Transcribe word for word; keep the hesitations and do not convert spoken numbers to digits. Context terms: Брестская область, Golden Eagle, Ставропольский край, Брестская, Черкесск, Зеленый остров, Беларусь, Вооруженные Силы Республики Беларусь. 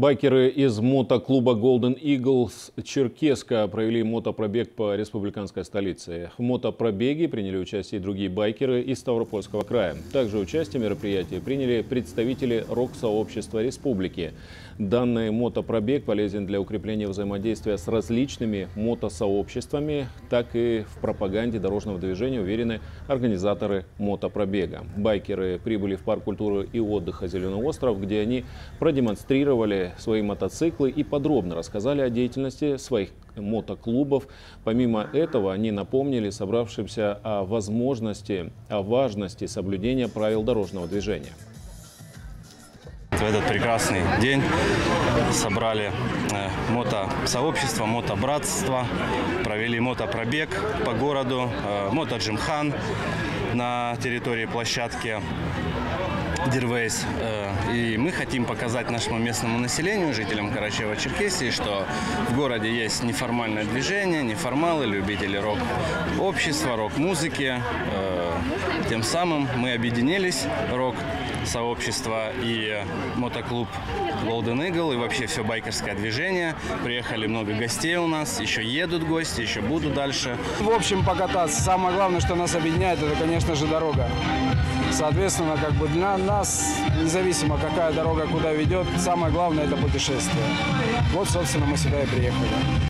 Байкеры из мотоклуба Golden Eagle с Черкесска провели мотопробег по республиканской столице. В мотопробеге приняли участие и другие байкеры из Ставропольского края. Также участие в мероприятии приняли представители рок-сообщества республики. Данный мотопробег полезен для укрепления взаимодействия с различными мотосообществами, так и в пропаганде дорожного движения, уверены организаторы мотопробега. Байкеры прибыли в парк культуры и отдыха «Зеленый остров», где они продемонстрировали свои мотоциклы и подробно рассказали о деятельности своих мотоклубов. Помимо этого, они напомнили собравшимся о возможности, о важности соблюдения правил дорожного движения. В этот прекрасный день собрали мотосообщество, мотобратство, провели мотопробег по городу, мотоджимхан на территории площадки. И мы хотим показать нашему местному населению, жителям Карачаево-Черкесии, что в городе есть неформальное движение, неформалы, любители рок-общества, рок-музыки. Тем самым мы объединились, рок-сообщество и мотоклуб Golden Eagle, и вообще все байкерское движение. Приехали много гостей у нас, еще едут гости, еще будут дальше. В общем, покататься. Самое главное, что нас объединяет, это, конечно же, дорога. Соответственно, как бы для нас, независимо какая дорога куда ведет, самое главное – это путешествие. Вот, собственно, мы сюда и приехали.